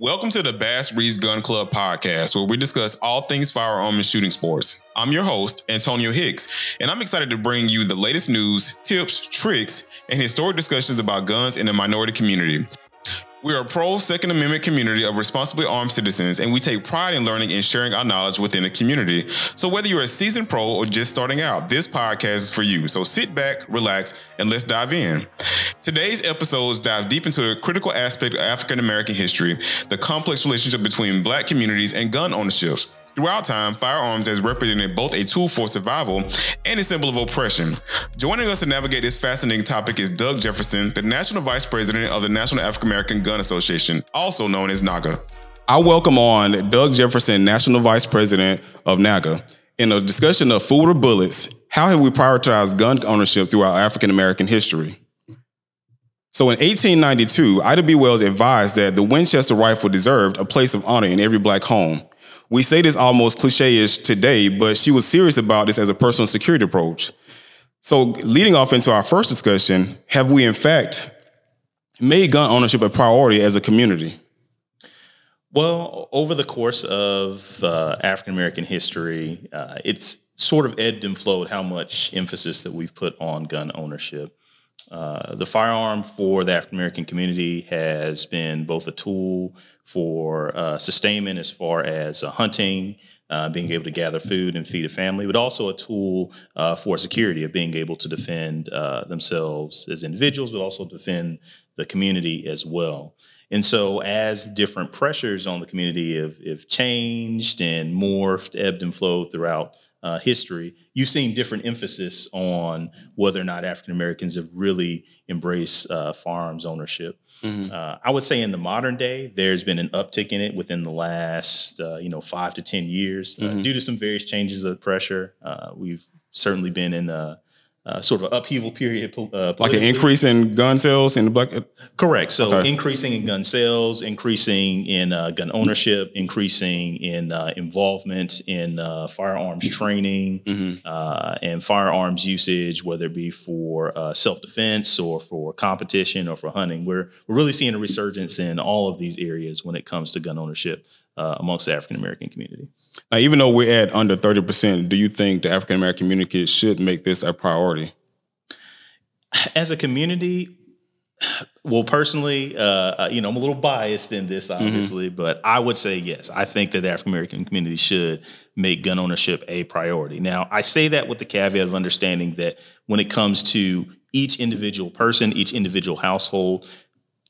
Welcome to the Bass Reeves Gun Club podcast, where we discuss all things firearm and shooting sports. I'm your host, Antonio Hicks, and I'm excited to bring you the latest news, tips, tricks, and historic discussions about guns in the minority community. We are a pro-Second Amendment community of responsibly armed citizens, and we take pride in learning and sharing our knowledge within the community. So whether you're a seasoned pro or just starting out, this podcast is for you. So sit back, relax, and let's dive in. Today's episodes dive deep into a critical aspect of African American history, the complex relationship between Black communities and gun ownership. Throughout time, firearms has represented both a tool for survival and a symbol of oppression. Joining us to navigate this fascinating topic is Doug Jefferson, the National Vice President of the National African American Gun Association, also known as NAGA. I welcome on Doug Jefferson, National Vice President of NAGA. In a discussion of Food or Bullets, how have we prioritized gun ownership throughout African American history? So in 1892, Ida B. Wells advised that the Winchester rifle deserved a place of honor in every Black home. We say this almost cliche-ish today, but she was serious about this as a personal security approach. So leading off into our first discussion, have we in fact made gun ownership a priority as a community? Well, over the course of African-American history, it's sort of ebbed and flowed how much emphasis that we've put on gun ownership. The firearm for the African-American community has been both a tool for sustainment as far as hunting, being able to gather food and feed a family, but also a tool for security of being able to defend themselves as individuals, but also defend the community as well. And so as different pressures on the community have changed and morphed, ebbed and flowed throughout history, you've seen different emphasis on whether or not African Americans have really embraced firearms ownership. Mm-hmm. I would say in the modern day, there's been an uptick in it within the last, 5 to 10 years. Mm-hmm. Due to some various changes of pressure. We've certainly been in a sort of an upheaval period. Like an increase in gun sales in the Black? Correct. So okay. Increasing in gun sales, increasing in gun ownership, increasing in involvement in firearms training, mm-hmm. And firearms usage, whether it be for self-defense or for competition or for hunting. We're really seeing a resurgence in all of these areas when it comes to gun ownership amongst the African-American community. Now, even though we're at under 30%, do you think the African-American community should make this a priority? As a community, well, personally, I'm a little biased in this, obviously, mm-hmm. but I would say yes. I think that the African-American community should make gun ownership a priority. Now, I say that with the caveat of understanding that when it comes to each individual person, each individual household,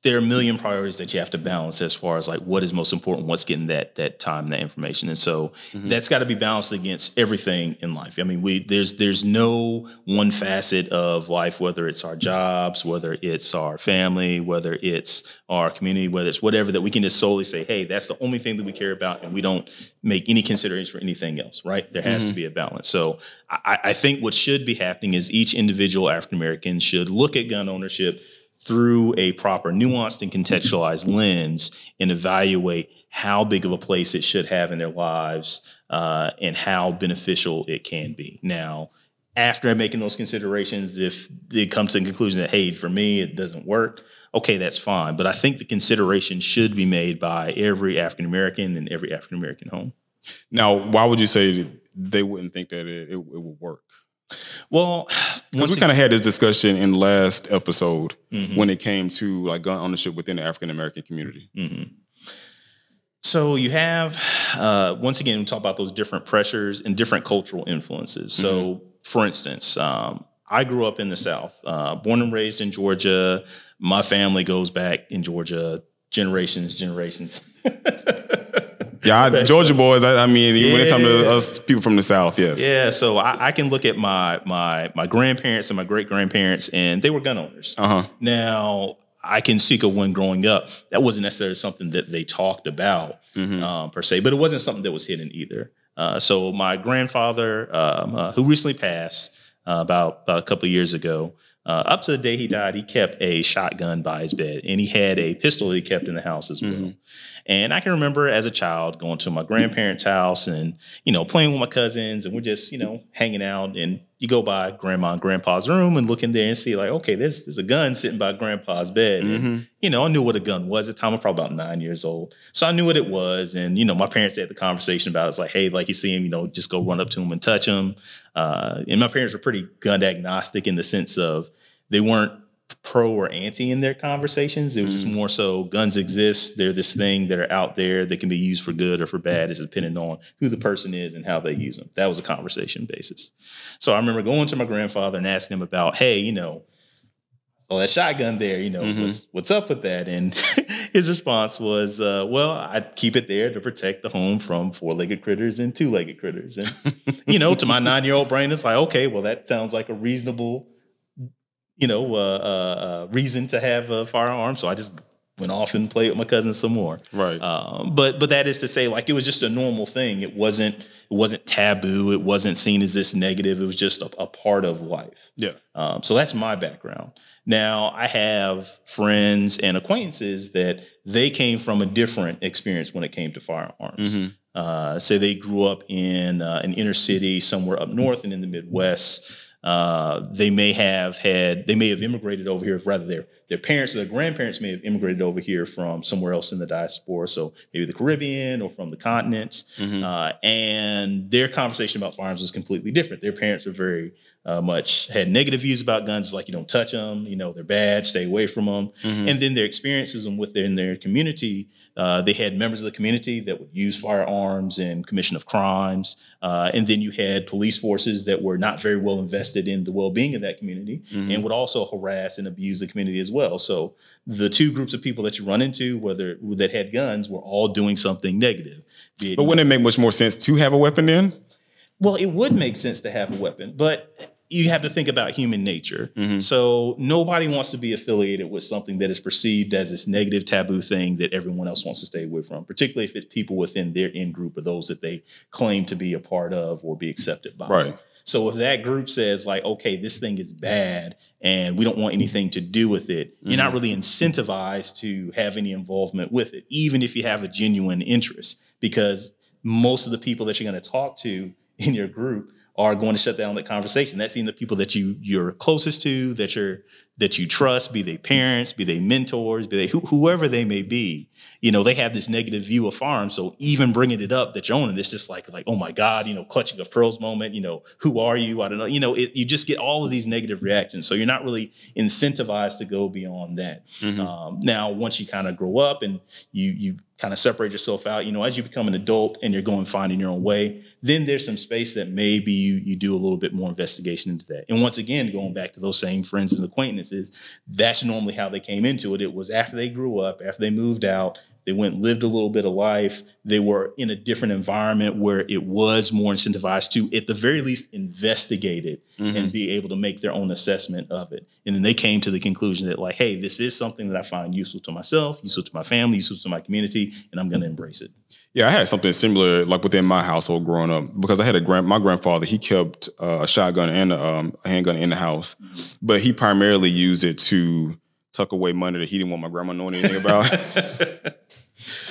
there are a million priorities that you have to balance as far as like what is most important, what's getting that time, that information. And so mm-hmm. that's got to be balanced against everything in life. I mean, there's no one facet of life, whether it's our jobs, whether it's our family, whether it's our community, whether it's whatever, that we can just solely say, hey, that's the only thing that we care about and we don't make any consideration for anything else, right? There has mm-hmm. to be a balance. So I think what should be happening is each individual African-American should look at gun ownership through a proper nuanced and contextualized lens and evaluate how big of a place it should have in their lives and how beneficial it can be. Now, after making those considerations, if it comes to the conclusion that, hey, for me, it doesn't work, okay, that's fine. But I think the consideration should be made by every African-American and every African-American home. Now, why would you say they wouldn't think that it would work? Well, we kind of had this discussion in the last episode mm-hmm. when it came to like gun ownership within the African-American community. Mm-hmm. So you have, once again, we talk about those different pressures and different cultural influences. So mm-hmm. for instance, I grew up in the South, born and raised in Georgia. My family goes back in Georgia, generations. Yeah, Georgia boys. I mean, when it comes to us people from the South, yes. Yeah, so I can look at my grandparents and my great-grandparents, and they were gun owners. Uh-huh. Now, I can speak of when growing up, that wasn't necessarily something that they talked about mm-hmm. Per se, but it wasn't something that was hidden either. So my grandfather, who recently passed about a couple of years ago, up to the day he died, he kept a shotgun by his bed, and he had a pistol that he kept in the house as well. Mm-hmm. And I can remember as a child going to my grandparents' house and, playing with my cousins, and we're just, hanging out and you go by grandma and grandpa's room and look in there and see like, okay, there's a gun sitting by grandpa's bed. Mm-hmm. And, you know, I knew what a gun was at the time. I'm probably about 9 years old. So I knew what it was. And, you know, my parents had the conversation about it. It's like, hey, like you see him, you know, just go run up to him and touch him. And my parents were pretty gun agnostic in the sense of they weren't pro or anti in their conversations. It was just more so guns exist. They're this thing that are out there that can be used for good or for bad. It's depending on who the person is and how they use them. That was a conversation basis. So I remember going to my grandfather and asking him about, hey, you know, oh, that shotgun there, you know, what's up with that? And his response was, well, I keep it there to protect the home from four-legged critters and two-legged critters. And, you know, to my 9-year-old brain, it's like, okay, well, that sounds like a reasonable reason to have a firearm. So I just went off and played with my cousins some more. Right. But that is to say, like, it was just a normal thing. It wasn't taboo. It wasn't seen as this negative. It was just a part of life. Yeah. So that's my background. Now I have friends and acquaintances that they came from a different experience when it came to firearms. Mm-hmm. Say they grew up in an inner city somewhere up north and in the Midwest. They may have immigrated over here, if rather their parents or their grandparents may have immigrated over here from somewhere else in the diaspora. So maybe the Caribbean or from the continents. Mm-hmm. And their conversation about firearms was completely different. Their parents were very much had negative views about guns. It's like, you don't touch them, you know, they're bad, stay away from them. Mm-hmm. And then their experiences within their community, they had members of the community that would use firearms in commission of crimes. And then you had police forces that were not very well invested in the well-being of that community and would also harass and abuse the community as well. So the two groups of people that you run into, whether that had guns, were all doing something negative. But wouldn't it make much more sense to have a weapon then? Well, it would make sense to have a weapon, but you have to think about human nature. Mm-hmm. So nobody wants to be affiliated with something that is perceived as this negative taboo thing that everyone else wants to stay away from, particularly if it's people within their in-group or those that they claim to be a part of or be accepted by. Right. So if that group says like, okay, this thing is bad and we don't want anything to do with it, you're not really incentivized to have any involvement with it, even if you have a genuine interest, because most of the people that you're going to talk to in your group are going to shut down that conversation. That's even the people that you're closest to, that you trust, be they parents, be they mentors, be they whoever they may be. You know, they have this negative view of firearms. So even bringing it up that you're owning, it's just like, oh my God, you know, clutching of pearls moment. You know, who are you? I don't know. You know, you just get all of these negative reactions. So you're not really incentivized to go beyond that. Mm-hmm. Now, once you kind of grow up and you kind of separate yourself out, you know, as you become an adult and you're going finding your own way, then there's some space that maybe you do a little bit more investigation into that. And once again, going back to those same friends and acquaintances, that's normally how they came into it. It was after they grew up, after they moved out, they went and lived a little bit of life. They were in a different environment where it was more incentivized to, at the very least, investigate it and be able to make their own assessment of it. And then they came to the conclusion that like, hey, this is something that I find useful to myself, useful to my family, useful to my community, and I'm going to embrace it. Yeah, I had something similar like within my household growing up, because I had my grandfather, he kept a shotgun and a handgun in the house, but he primarily used it to tuck away money that he didn't want my grandma knowing anything about.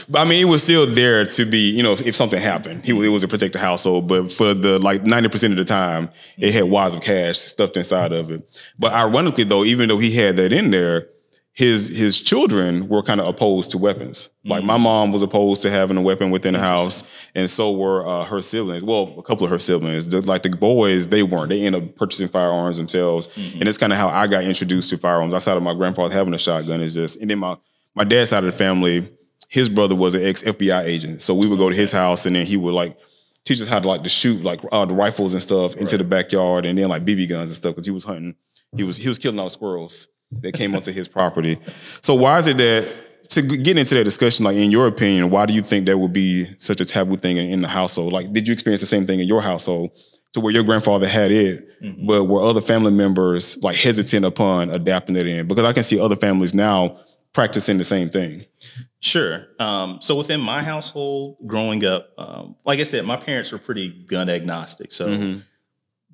But I mean, it was still there to be, you know, if something happened, it was a protected household. But for the like 90% of the time, it had wads of cash stuffed inside of it. But ironically, though, even though he had that in there, his children were kind of opposed to weapons. Like my mom was opposed to having a weapon within the house, and so were her siblings. Well, a couple of her siblings. Like the boys, they weren't. They ended up purchasing firearms themselves, and it's kind of how I got introduced to firearms. Outside of my grandfather having a shotgun, is this, and then my dad's side of the family, his brother was an ex-FBI agent. So we would go to his house and then he would like teach us how to like to shoot like the rifles and stuff into the backyard and then like BB guns and stuff because he was hunting. He was killing all the squirrels that came onto his property. So why is it that, to get into that discussion, like in your opinion, why do you think that would be such a taboo thing in the household? Like, did you experience the same thing in your household to where your grandfather had it, but were other family members like hesitant upon adapting it in? Because I can see other families now practicing the same thing. Sure. So within my household growing up, like I said, my parents were pretty gun agnostic. So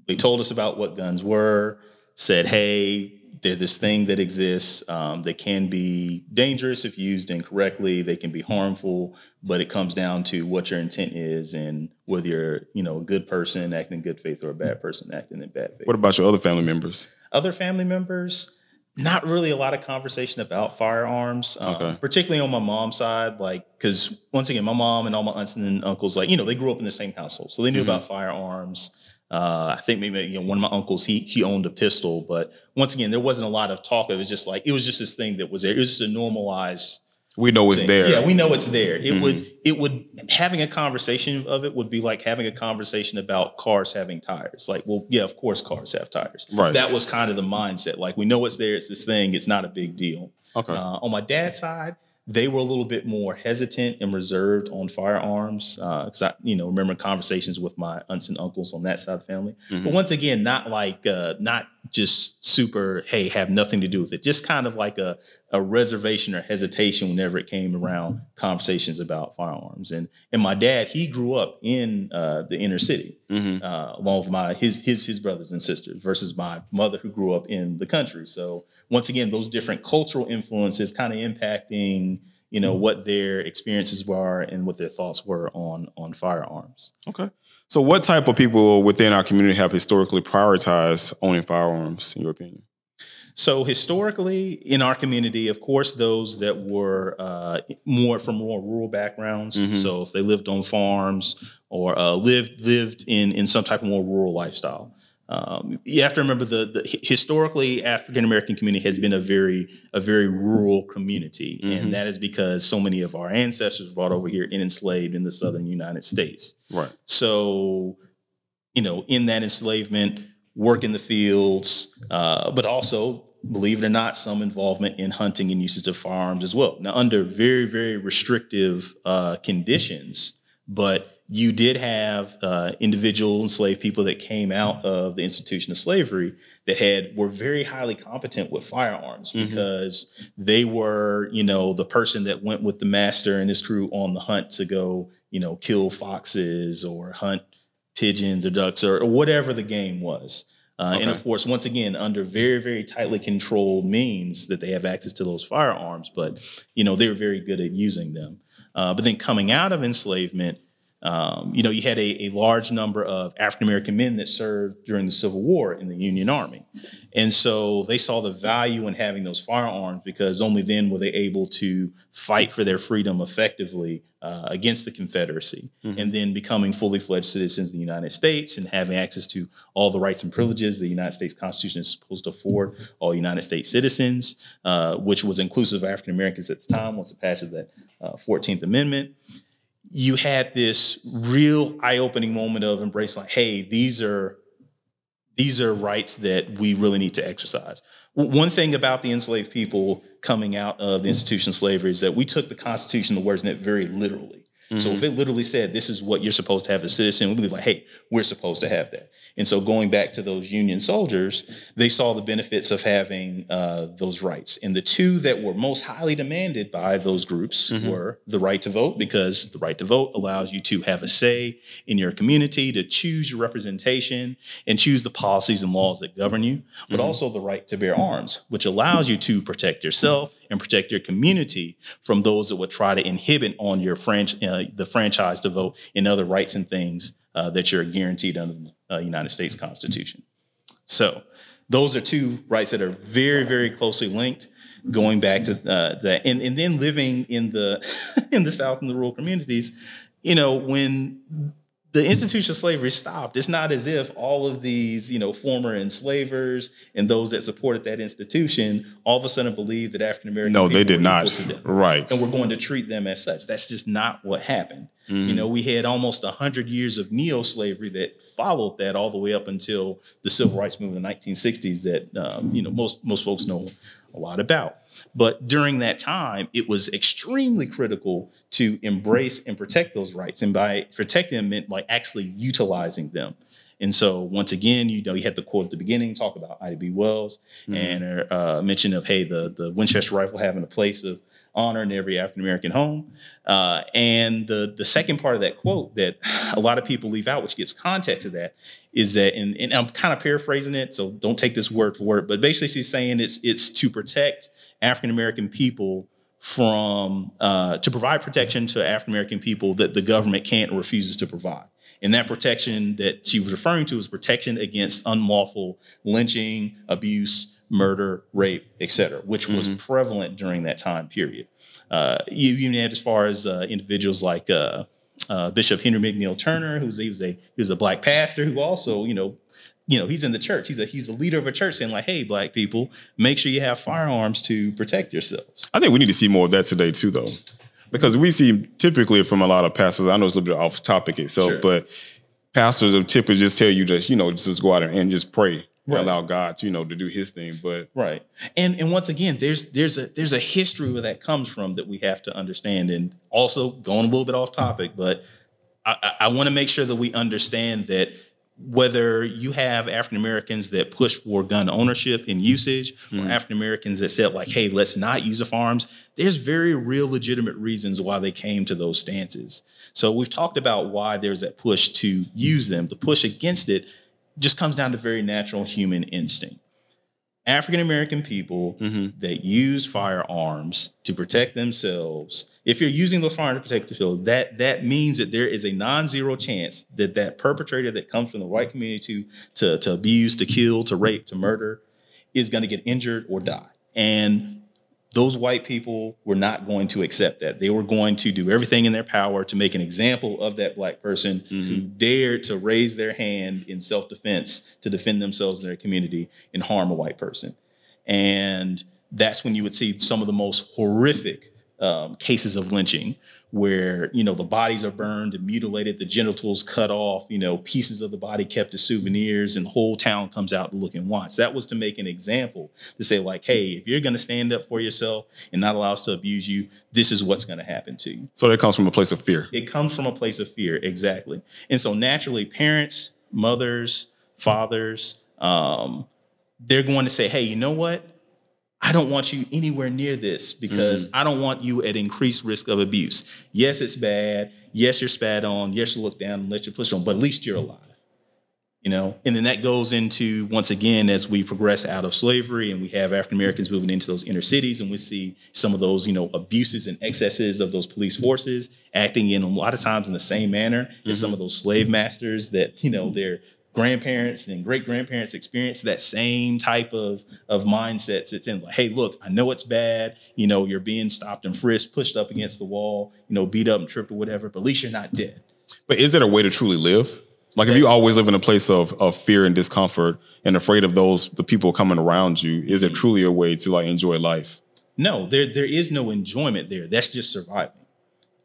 they told us about what guns were, said, hey, They're this thing that exists. They can be dangerous if used incorrectly. They can be harmful, but it comes down to what your intent is and whether you're, you know, a good person acting in good faith or a bad person acting in bad faith. What about your other family members? Other family members, not really a lot of conversation about firearms, particularly on my mom's side, like, because once again, my mom and all my aunts and uncles, like, you know, they grew up in the same household. So they knew about firearms. I think maybe, you know, one of my uncles, he owned a pistol, but once again, there wasn't a lot of talk. It was just like, it was just this thing that was there. It was just a normalized. We know it's there. Yeah, we know it's there. It would, having a conversation of it would be like having a conversation about cars having tires. Like, well, yeah, of course cars have tires. Right. That was kind of the mindset. Like, we know it's there. It's this thing. It's not a big deal. Okay. On my dad's side, they were a little bit more hesitant and reserved on firearms. Because I, you know, remember conversations with my aunts and uncles on that side of the family. But once again, not like, not just super, hey, have nothing to do with it. Just kind of like a reservation or hesitation whenever it came around conversations about firearms. And my dad, he grew up in the inner city, along with my his brothers and sisters, versus my mother, who grew up in the country. So once again, those different cultural influences kind of impacting, you know, what their experiences were and what their thoughts were on firearms. Okay. So what type of people within our community have historically prioritized owning firearms, in your opinion? So historically in our community, of course, those that were more rural backgrounds. So if they lived on farms or lived in some type of more rural lifestyle. You have to remember the historically African American community has been a very rural community, and that is because so many of our ancestors were brought over here and enslaved in the southern United States. Right. So, you know, in that enslavement, work in the fields, but also, believe it or not, some involvement in hunting and usage of firearms as well. Now, under very, very restrictive conditions, but you did have individual enslaved people that came out of the institution of slavery that were very highly competent with firearms because they were, you know, the person that went with the master and his crew on the hunt to go, you know, kill foxes or hunt pigeons or ducks or whatever the game was. And of course, once again, under very, very tightly controlled means that they have access to those firearms, but, you know, they were very good at using them. But then coming out of enslavement, you know, you had a large number of African-American men that served during the Civil War in the Union Army. And so they saw the value in having those firearms because only then were they able to fight for their freedom effectively against the Confederacy and then becoming fully fledged citizens of the United States and having access to all the rights and privileges the United States Constitution is supposed to afford all United States citizens, which was inclusive of African-Americans at the time once the passage of that 14th Amendment. You had this real eye-opening moment of embracing, like, hey, these are rights that we really need to exercise. One thing about the enslaved people coming out of the institution of slavery is that we took the Constitution, the words in it, very literally. So if it literally said, this is what you're supposed to have as a citizen, we believe, like, hey, we're supposed to have that. And so going back to those Union soldiers, they saw the benefits of having those rights. And the two that were most highly demanded by those groups were the right to vote, because the right to vote allows you to have a say in your community, to choose your representation and choose the policies and laws that govern you, but also the right to bear arms, which allows you to protect yourself and protect your community from those that would try to inhibit on your the franchise to vote and other rights and things that you're guaranteed under the United States Constitution. So those are two rights that are very, very closely linked, going back to that. And then living in the South and the rural communities, you know, when the institution of slavery stopped, it's not as if all of these, you know, former enslavers and those that supported that institution all of a sudden believed that African-American people they did not. Right. And we're going to treat them as such. That's just not what happened. You know, we had almost 100 years of neo-slavery that followed that all the way up until the Civil Rights Movement in the 1960s that, you know, most folks know a lot about. But during that time, it was extremely critical to embrace and protect those rights. And by protecting them meant like actually utilizing them. And so once again, you know, you had the quote at the beginning, talk about Ida B. Wells and her mention of, hey, the Winchester rifle having a place of honor in every African-American home. And the second part of that quote that a lot of people leave out, which gives context to that, is that, and I'm kind of paraphrasing it, so don't take this word for word, but basically she's saying it's to protect African-American people from, to provide protection to African-American people that the government can't or refuses to provide. And that protection that she was referring to is protection against unlawful lynching, abuse, murder, rape, et cetera, which was prevalent during that time period. You even had as far as individuals like Bishop Henry McNeil Turner, who was, he was a black pastor who also, you know, he's in the church. He's a leader of a church saying like, hey, black people, make sure you have firearms to protect yourselves. I think we need to see more of that today too, though, because we see typically from a lot of pastors, I know it's a little bit off topic itself, but pastors will typically just tell you to, just go out and just pray. Allow God to, to do his thing. But and once again, there's a history where that comes from that we have to understand. And also going a little bit off topic, but I want to make sure that we understand that whether you have African Americans that push for gun ownership and usage, or African Americans that said like, hey, let's not use the firearms, there's very real legitimate reasons why they came to those stances. So we've talked about why there's that push to use them. The push against it just comes down to very natural human instinct. African-American people that use firearms to protect themselves, if you're using the firearm to protect yourself, that means that there is a non-zero chance that that perpetrator that comes from the white community to abuse, to kill, to rape, to murder, is going to get injured or die. And those white people were not going to accept that. They were going to do everything in their power to make an example of that black person who dared to raise their hand in self-defense to defend themselves and their community and harm a white person. And that's when you would see some of the most horrific cases of lynching where, the bodies are burned and mutilated, the genitals cut off, pieces of the body kept as souvenirs, and the whole town comes out to look and watch. That was to make an example to say like, hey, if you're going to stand up for yourself and not allow us to abuse you, this is what's going to happen to you. So that comes from a place of fear. It comes from a place of fear. Exactly. And so naturally parents, mothers, fathers, they're going to say, hey, you know what? I don't want you anywhere near this because I don't want you at increased risk of abuse. Yes, it's bad. Yes, you're spat on. Yes, you look down and let you push on, but at least you're alive, And then that goes into, once again, as we progress out of slavery and we have African-Americans moving into those inner cities and we see some of those, abuses and excesses of those police forces acting in a lot of times in the same manner as some of those slave masters that, they're grandparents and great-grandparents experience that same type of mindset. It's in like, hey, look, I know it's bad. You're being stopped and frisked, pushed up against the wall, beat up and tripped or whatever, but at least you're not dead. But is there a way to truly live? Like if you always live in a place of fear and discomfort and afraid of the people coming around you, is there truly a way to like enjoy life? No, there is no enjoyment there. That's just surviving.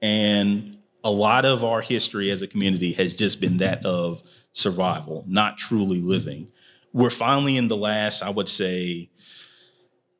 And a lot of our history as a community has just been that of survival, not truly living. We're finally in the last, I would say,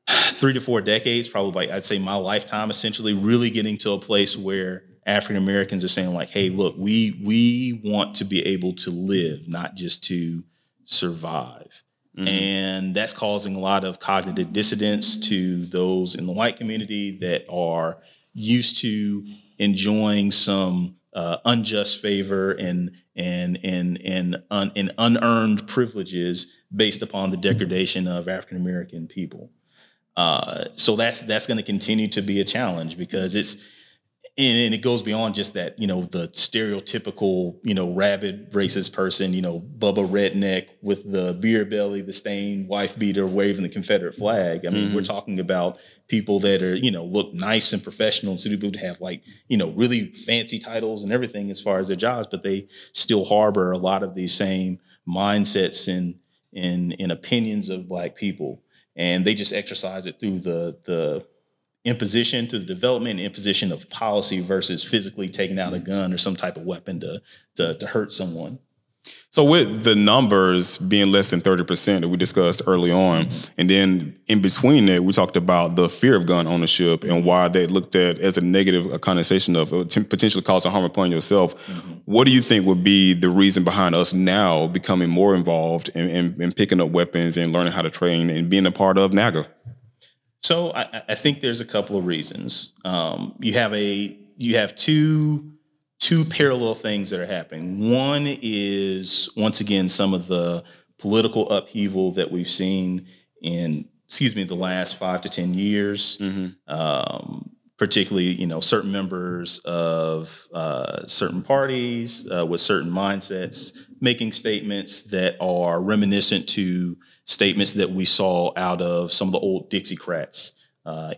3 to 4 decades, probably like I'd say my lifetime, essentially really getting to a place where African Americans are saying like, hey, look, we want to be able to live, not just to survive. And that's causing a lot of cognitive dissonance to those in the white community that are used to enjoying some unjust favor and unearned privileges based upon the degradation of African American people. So that's going to continue to be a challenge because it's and it goes beyond just that. The stereotypical rabid racist person. Bubba redneck with the beer belly, the stained wife beater, waving the Confederate flag. I mean, we're talking about people that are, look nice and professional and suitable to have like, really fancy titles and everything as far as their jobs, but they still harbor a lot of these same mindsets and opinions of black people. And they just exercise it through the imposition, through the development and imposition of policy versus physically taking out a gun or some type of weapon to hurt someone. So with the numbers being less than 30% that we discussed early on, and then in between it, we talked about the fear of gun ownership and why they looked at as a negative connotation of potentially causing harm upon yourself. What do you think would be the reason behind us now becoming more involved in picking up weapons and learning how to train and being a part of NAGA? So I think there's a couple of reasons. You have two parallel things that are happening. One is, once again, some of the political upheaval that we've seen in, the last 5 to 10 years, mm-hmm. Particularly, certain members of certain parties with certain mindsets making statements that are reminiscent to statements that we saw out of some of the old Dixiecrats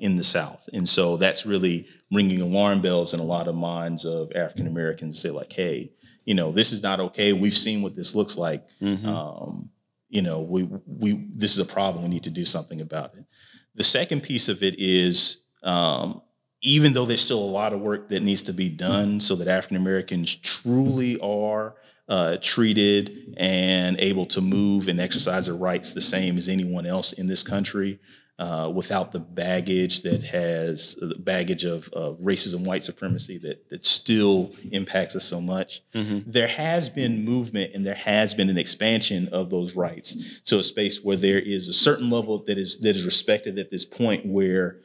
in the South. And so that's really ringing alarm bells in a lot of minds of African Americans. Say like, hey, this is not okay. We've seen what this looks like. Mm-hmm. This is a problem. We need to do something about it. The second piece of it is, even though there's still a lot of work that needs to be done so that African Americans truly are treated and able to move and exercise their rights the same as anyone else in this country, without the baggage that has the baggage of racism, white supremacy that still impacts us so much. Mm-hmm. There has been movement and there has been an expansion of those rights to a space where there is a certain level that is respected at this point, where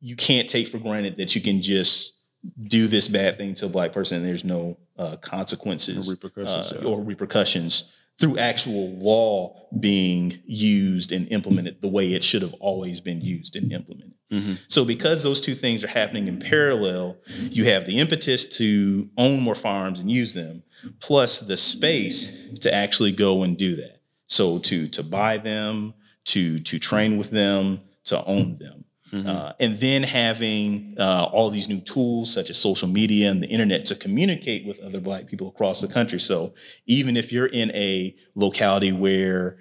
you can't take for granted that you can just do this bad thing to a black person and there's no consequences or repercussions, through actual law being used and implemented the way it should have always been used and implemented. Mm-hmm. So because those two things are happening in parallel, you have the impetus to own more firearms and use them, plus the space to actually go and do that. So to buy them, to train with them, to own them. Mm-hmm. And then having all these new tools such as social media and the internet to communicate with other black people across the country. So even if you're in a locality where,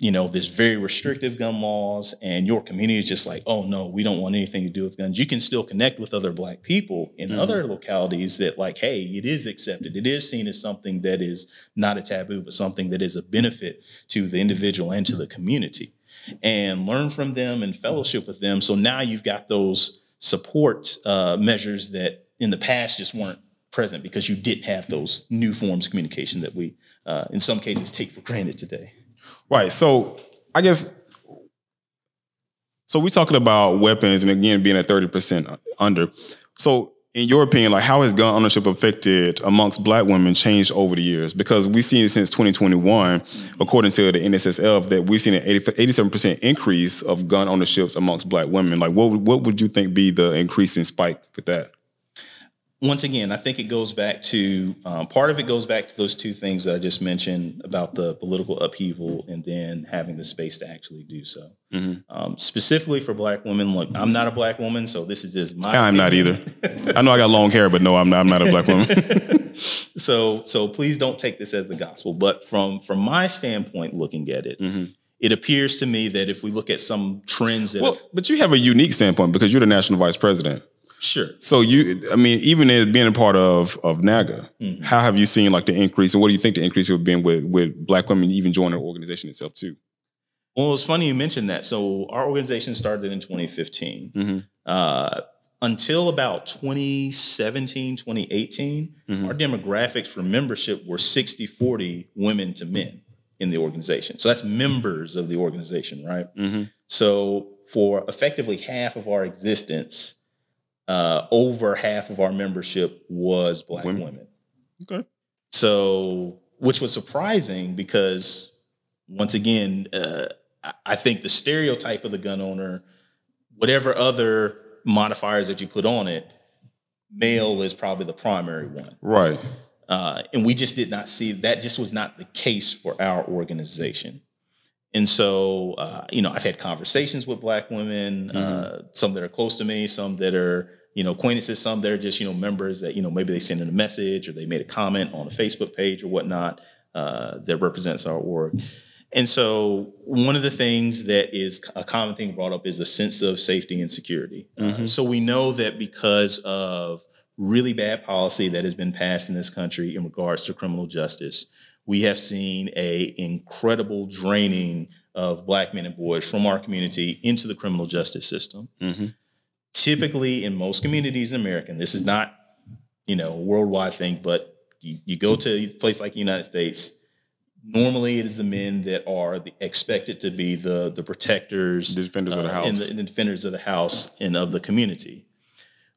there's very restrictive gun laws and your community is just like, oh, no, we don't want anything to do with guns, you can still connect with other black people in mm-hmm. other localities that like, hey, it is accepted. It is seen as something that is not a taboo, but something that is a benefit to the individual and to the community. And learn from them and fellowship with them. So now you've got those support measures that in the past just weren't present because you didn't have those new forms of communication that we, in some cases, take for granted today. Right. So I guess, so we're talking about weapons and again, being at 30% under. So in your opinion, like how has gun ownership affected amongst black women changed over the years? Because we've seen it since 2021, according to the NSSF, that we've seen an 87% increase of gun ownerships amongst black women. Like what would you think be the increasing spike with that? Once again, I think it goes back to, part of it goes back to those two things that I just mentioned about the political upheaval and then having the space to actually do so. Mm-hmm. Specifically for black women, look, I'm not a black woman, so this is just my I'm opinion. Not either. I know I got long hair, but no, I'm not a black woman. So please don't take this as the gospel. But from my standpoint, looking at it, mm-hmm. it appears to me that if we look at some trends that... Well, but you have a unique standpoint because you're the national vice president. Sure. So even as being a part of NAGA, mm-hmm. how have you seen like the increase, and what do you think the increase would have been with black women even joining the organization itself too? Well, it's funny you mentioned that. So our organization started in 2015. Mm-hmm. Until about 2017, 2018, mm-hmm. our demographics for membership were 60-40 women to men in the organization. So that's members of the organization, right? Mm-hmm. So for effectively half of our existence, over half of our membership was black women. Okay. So, which was surprising because, once again, I think the stereotype of the gun owner, whatever other modifiers that you put on it, male is probably the primary one. Right. And we just did not see that, just was not the case for our organization. And so, I've had conversations with black women, mm-hmm. Some that are close to me, some that are, acquaintances, some that are just, members that, maybe they send in a message or they made a comment on a Facebook page or whatnot that represents our org. And so one of the things that is a common thing brought up is a sense of safety and security. Mm-hmm. So we know that because of really bad policy that has been passed in this country in regards to criminal justice, we have seen an incredible draining of black men and boys from our community into the criminal justice system. Mm-hmm. Typically, in most communities in America, and this is not, a worldwide thing, but you go to a place like the United States, Normally, it is the men that are expected to be the protectors, the defenders of the house, and the defenders of the house and of the community.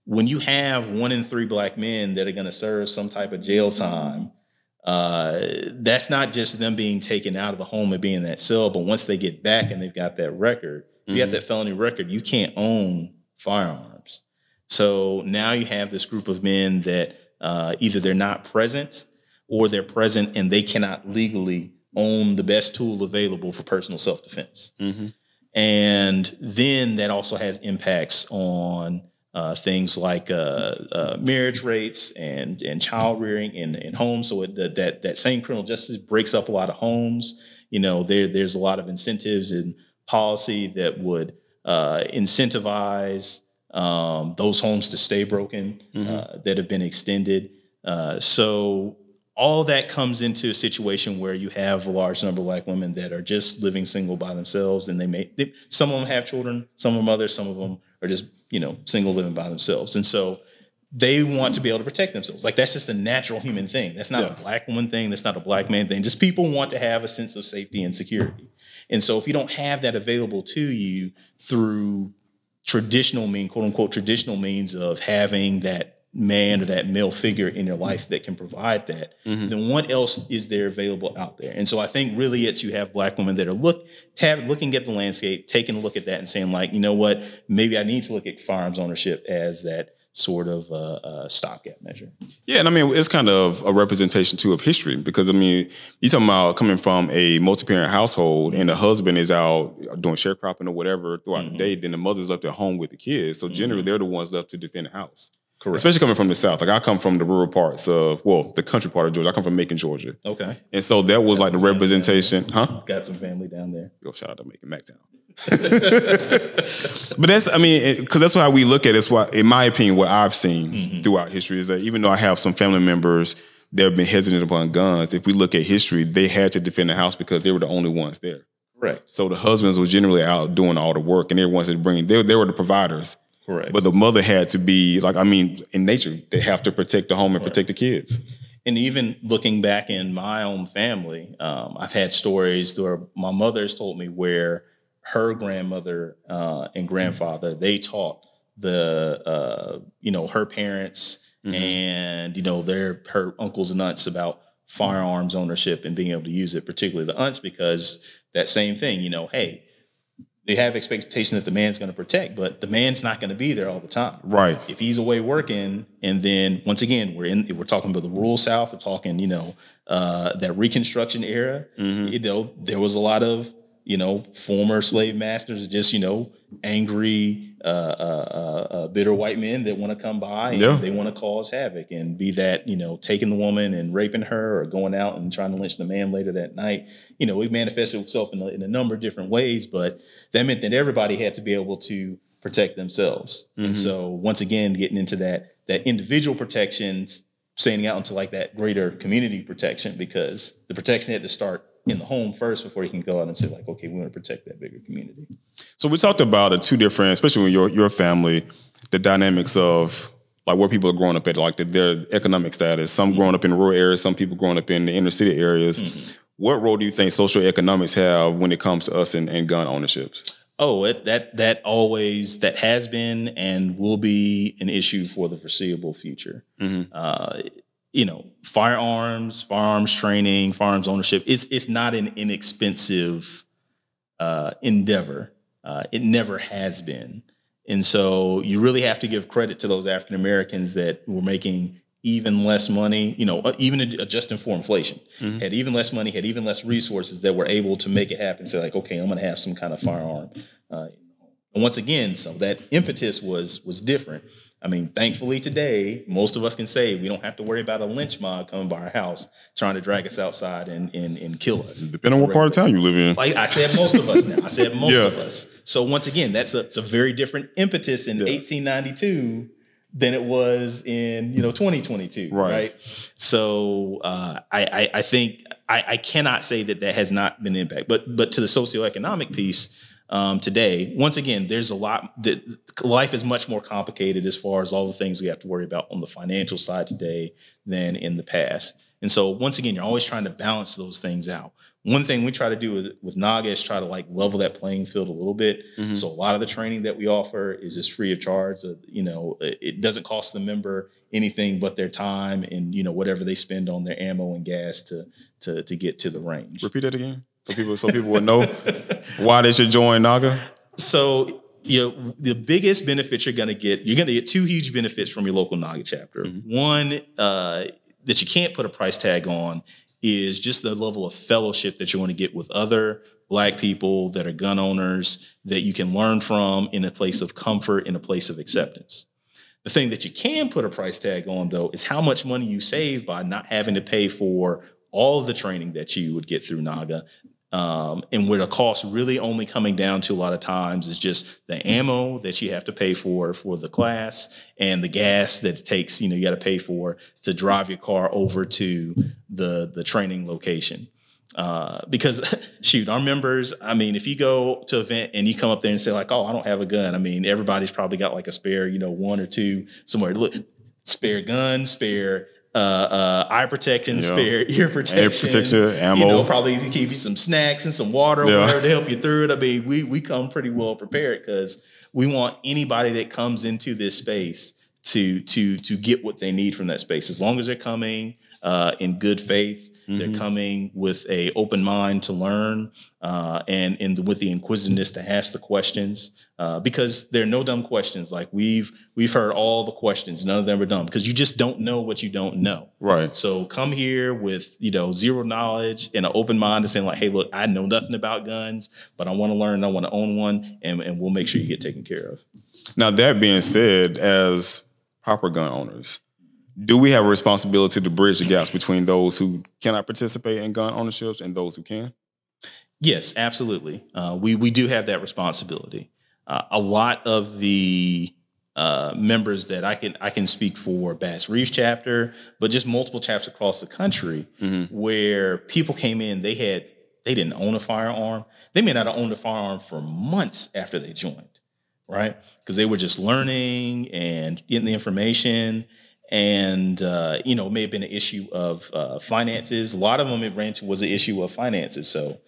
When you have 1 in 3 black men that are going to serve some type of jail time, that's not just them being taken out of the home and being in that cell, but once they get back and they've got that record, you have that felony record, you can't own firearms. So now you have this group of men that either they're not present or they're present and they cannot legally own the best tool available for personal self-defense. And then that also has impacts on things like marriage rates and child rearing and homes. So that same criminal justice breaks up a lot of homes. You know, there's a lot of incentives and policy that would incentivize those homes to stay broken that have been extended. So all that comes into a situation where you have a large number of black women that are just living single by themselves, and some of them have children, some of them others, some of them are just, you know, single living by themselves. And so they want to be able to protect themselves. Like, that's just a natural human thing. That's not a black woman thing. That's not a black man thing. Just people want to have a sense of safety and security. And so if you don't have that available to you through traditional means, quote unquote, traditional means of having that man or that male figure in your life that can provide that, then what else is there available out there? And so I think really it's, you have black women that are looking at the landscape, taking a look at that and saying, like, you know what, maybe I need to look at firearms ownership as that sort of stopgap measure. Yeah, and I mean, it's kind of a representation too of history, because I mean, you're talking about coming from a multi-parent household and the husband is out doing sharecropping or whatever throughout the day, then the mother's left at home with the kids. So generally they're the ones left to defend the house. Correct. Especially coming from the South. Like, I come from the rural parts of, well, the country part of Georgia. I come from Macon, Georgia. Okay. And so that was like the representation. Huh? Got some family down there. Yo, shout out to Macon, Mactown. But that's, I mean, because that's how we look at it. It's why, in my opinion, what I've seen throughout history is that even though I have some family members that have been hesitant upon guns, if we look at history, they had to defend the house because they were the only ones there. Right. So the husbands were generally out doing all the work and everyone said, they were the providers. Correct. But the mother had to be, like, I mean, in nature, they have to protect the home and protect the kids. And even looking back in my own family, I've had stories where my mother's told me where her grandmother and grandfather, they taught the, you know, her parents and, you know, her uncles and aunts about firearms ownership and being able to use it, particularly the aunts, because that same thing, you know, hey, they have expectation that the man's going to protect, but the man's not going to be there all the time. Right. If he's away working, and then once again, we're talking about the rural South. We're talking, you know, that Reconstruction era. You know, there was a lot of, you know, former slave masters, just, you know, angry, bitter white men that want to come by and they want to cause havoc, and be that, you know, taking the woman and raping her, or going out and trying to lynch the man later that night. You know, it manifested itself in a number of different ways, but that meant that everybody had to be able to protect themselves. And so once again, getting into that individual protections, standing out into like that greater community protection, because the protection had to start in the home first before you can go out and say, like, okay, we want to protect that bigger community. So we talked about the two different, especially with your family, the dynamics of like where people are growing up at, like their economic status, some growing up in rural areas, some people growing up in the inner city areas. What role do you think socioeconomics have when it comes to us and gun ownership? Oh, that has been and will be an issue for the foreseeable future. You know, firearms training, firearms ownership, it's not an inexpensive endeavor. It never has been. And so you really have to give credit to those African Americans that were making even less money, you know, even adjusting for inflation, had even less money, had even less resources, that were able to make it happen. Say, like, okay, I'm going to have some kind of firearm. And once again, so that impetus was different. I mean, thankfully today, most of us can say we don't have to worry about a lynch mob coming by our house trying to drag us outside and kill us. Depending on what part of town you live in. Like I said, most of us now. I said most of us. So once again, it's a very different impetus in 1892 than it was in, you know, 2022. Right? So I think I cannot say that has not been an impact. But to the socioeconomic piece, today, once again, there's a lot that life is much more complicated as far as all the things we have to worry about on the financial side today than in the past. And so once again, you're always trying to balance those things out. One thing we try to do with NAGA is try to like level that playing field a little bit. Mm-hmm. So a lot of the training that we offer is just free of charge. You know, it doesn't cost the member anything but their time and, you know, whatever they spend on their ammo and gas to get to the range. Repeat that again, so people will know why they should join NAGA. So, you know, the biggest benefit you're going to get two huge benefits from your local NAGA chapter. Mm-hmm. One that you can't put a price tag on is just the level of fellowship that you want to get with other Black people that are gun owners that you can learn from in a place of comfort, in a place of acceptance. The thing that you can put a price tag on, though, is how much money you save by not having to pay for all of the training that you would get through NAGA. And where the cost really only coming down to a lot of times is just the ammo that you have to pay for the class and the gas that it takes, you know, you got to pay for to drive your car over to the training location. Because shoot, our members, I mean, if you go to an event and you come up there and say like, oh, I don't have a gun. I mean, everybody's probably got like a spare, you know, one or two somewhere. Look, spare gun, spare eye protection, spare ear protection, ammo. You know, probably give you some snacks and some water or whatever to help you through it. I mean, we come pretty well prepared because we want anybody that comes into this space to get what they need from that space. As long as they're coming in good faith, mm-hmm. they're coming with an open mind to learn and with the inquisitiveness to ask the questions because there are no dumb questions. Like we've heard all the questions. None of them are dumb because you just don't know what you don't know. Right. So come here with, you know, zero knowledge and an open mind to saying like, hey, look, I know nothing about guns, but I want to learn. I want to own one and we'll make sure you get taken care of. Now, that being said, as proper gun owners, do we have a responsibility to bridge the gaps between those who cannot participate in gun ownerships and those who can? Yes, absolutely. We do have that responsibility. A lot of the members that I can speak for Bass Reeves chapter, but just multiple chapters across the country mm-hmm. where people came in, they didn't own a firearm. They may not have owned a firearm for months after they joined, right? Because they were just learning and getting the information. And, you know, it may have been an issue of finances. A lot of them it ran to was an issue of finances. So,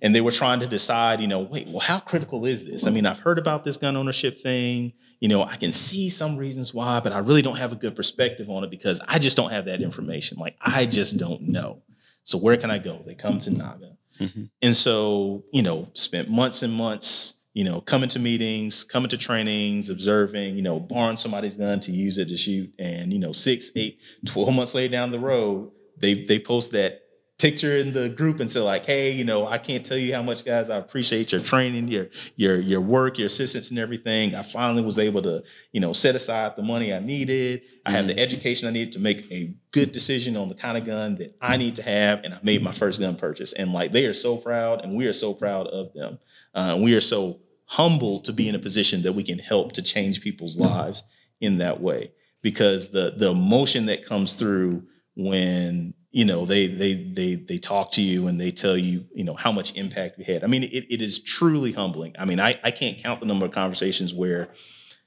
and they were trying to decide, you know, wait, well, how critical is this? I mean, I've heard about this gun ownership thing. You know, I can see some reasons why, but I really don't have a good perspective on it because I just don't have that information. Like, I just don't know. So where can I go? They come to NAGA. Mm-hmm. And so, you know, spent months and months, you know, coming to meetings, coming to trainings, observing, you know, borrowing somebody's gun to use it to shoot. And, you know, 6, 8, 12 months later down the road, they post that picture in the group and say like, hey, you know, I can't tell you how much, guys, I appreciate your training, your work, your assistance and everything. I finally was able to, you know, set aside the money I needed. I had the education I needed to make a good decision on the kind of gun that I need to have. And I made my first gun purchase. And like, they are so proud and we are so proud of them. And we are so humbled to be in a position that we can help to change people's lives in that way, because the emotion that comes through when, you know, they talk to you and they tell you, you know, how much impact we had. I mean, it is truly humbling. I mean, I can't count the number of conversations where,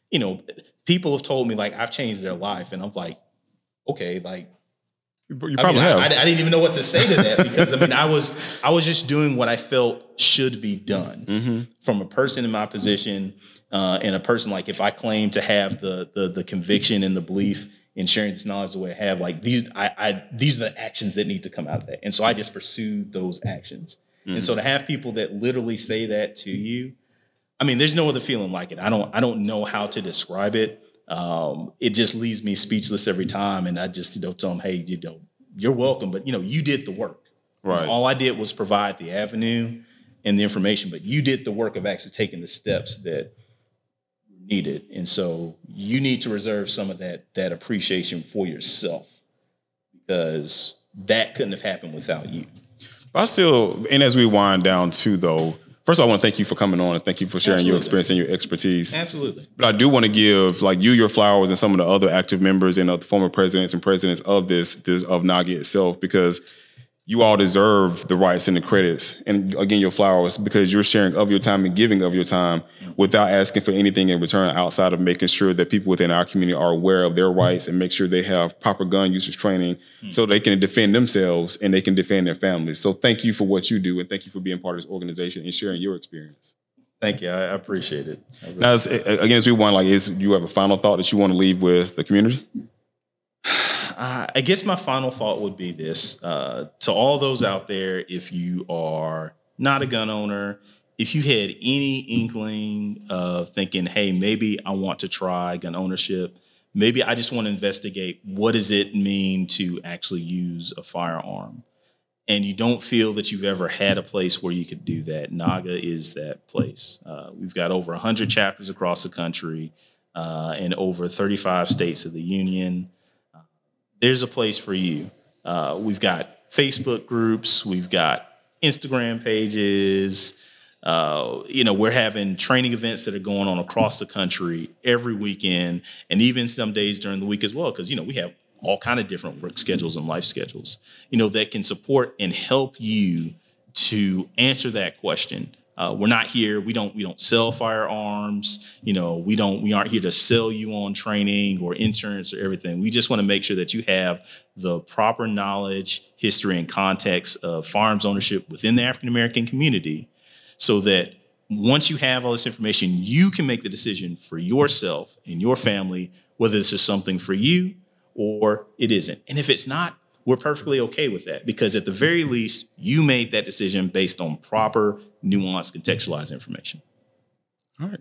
you know, people have told me like I've changed their life. And I'm like, okay, like, you probably have. I didn't even know what to say to that because I mean, I was just doing what I felt should be done mm-hmm. from a person in my position and a person like if I claim to have the conviction and the belief in sharing this knowledge the way I have, like these are the actions that need to come out of that. And so I just pursued those actions. Mm-hmm. And so to have people that literally say that to you, I mean, there's no other feeling like it. I don't know how to describe it. It just leaves me speechless every time. And I just, you know, tell them, hey, you know, you're welcome, but you know, you did the work. Right. All I did was provide the avenue and the information, but you did the work of actually taking the steps that needed. And so you need to reserve some of that appreciation for yourself because that couldn't have happened without you. But I still, and as we wind down too, though, first of all, I want to thank you for coming on and thank you for sharing Absolutely. Your experience and your expertise. Absolutely. But I do want to give like you your flowers and some of the other active members and the former presidents and presidents of this of NAGA itself, because you all deserve the rights and the credits, and again, your flowers, because you're sharing of your time and giving of your time without asking for anything in return outside of making sure that people within our community are aware of their rights and make sure they have proper gun usage training so they can defend themselves and they can defend their families. So thank you for what you do, and thank you for being part of this organization and sharing your experience. Thank you. I appreciate it. Now, again, as we want, you have a final thought that you want to leave with the community? I guess my final thought would be this. To all those out there, if you are not a gun owner, if you had any inkling of thinking, hey, maybe I want to try gun ownership, maybe I just want to investigate what does it mean to actually use a firearm, and you don't feel that you've ever had a place where you could do that, NAGA is that place. We've got over 100 chapters across the country in over 35 states of the union. There's a place for you. We've got Facebook groups. We've got Instagram pages. We're having training events that are going on across the country every weekend, and even some days during the week as well, because, we have all kind of different work schedules and life schedules, that can support and help you to answer that question. We're not here. We don't sell firearms. We aren't here to sell you on training or insurance or everything. We just want to make sure that you have the proper knowledge, history, and context of firearms ownership within the African American community, so that once you have all this information, you can make the decision for yourself and your family whether this is something for you or it isn't. And if it's not, we're perfectly okay with that, because at the very least, you made that decision based on proper, nuanced, contextualized information. All right.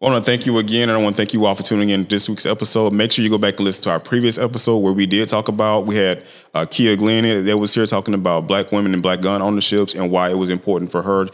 Well, I want to thank you again, and I want to thank you all for tuning in to this week's episode. Make sure you go back and listen to our previous episode where we did talk about, we had Kia Glenn that was here talking about Black women and Black gun ownerships and why it was important for her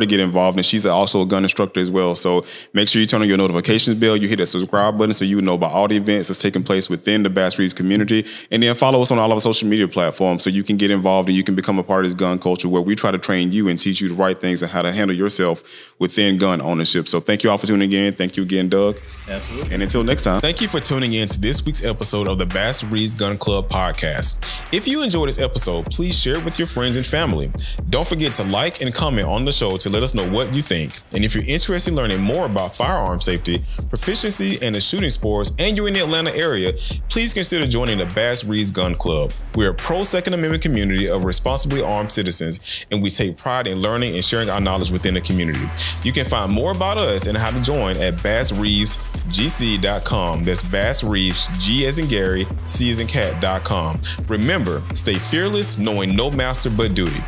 to get involved. And she's also a gun instructor as well. So make sure you turn on your notifications bell. You hit that subscribe button so you know about all the events that's taking place within the Bass Reeves community. And then follow us on all of our social media platforms so you can get involved and you can become a part of this gun culture where we try to train you and teach you the right things and how to handle yourself within gun ownership. So thank you all for tuning in. Thank you again, Doug. Absolutely. And until next time. Thank you for tuning in to this week's episode of the Bass Reeves Gun Club podcast. If you enjoyed this episode, please share it with your friends and family. Don't forget to like and comment on the show to let us know what you think. And if you're interested in learning more about firearm safety, proficiency, and the shooting sports, and you're in the Atlanta area, please consider joining the Bass Reeves Gun Club. We're a pro-Second Amendment community of responsibly armed citizens, and we take pride in learning and sharing our knowledge within the community. You can find more about us and how to join at BassReevesGC.com. That's BassReeves, G as in Gary, C as in cat.com. Remember, stay fearless, knowing no master but duty.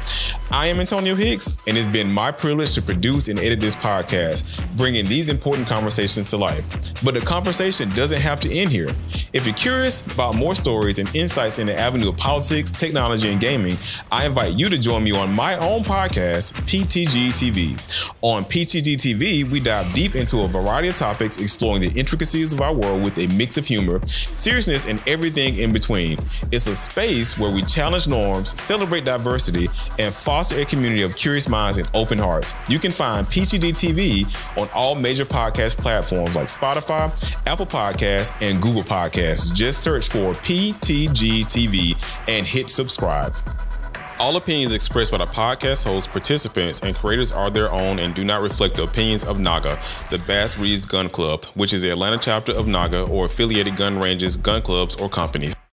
I am Antonio Hicks, and it's been my privilege to produce and edit this podcast, bringing these important conversations to life. But the conversation doesn't have to end here. If you're curious about more stories and insights in the avenue of politics, technology, and gaming, I invite you to join me on my own podcast, PTGTV. On PTGTV, we dive deep into a variety of topics, exploring the intricacies of our world with a mix of humor, seriousness, and everything in between. It's a space where we challenge norms, celebrate diversity, and foster a community of curious minds and open hearts. You can find PTGTV on all major podcast platforms like Spotify, Apple Podcasts, and Google Podcasts. Just search for PTGTV and hit subscribe. All opinions expressed by the podcast hosts, participants, and creators are their own and do not reflect the opinions of NAGA, the Bass Reeves Gun Club, which is the Atlanta chapter of NAGA or affiliated gun ranges, gun clubs, or companies.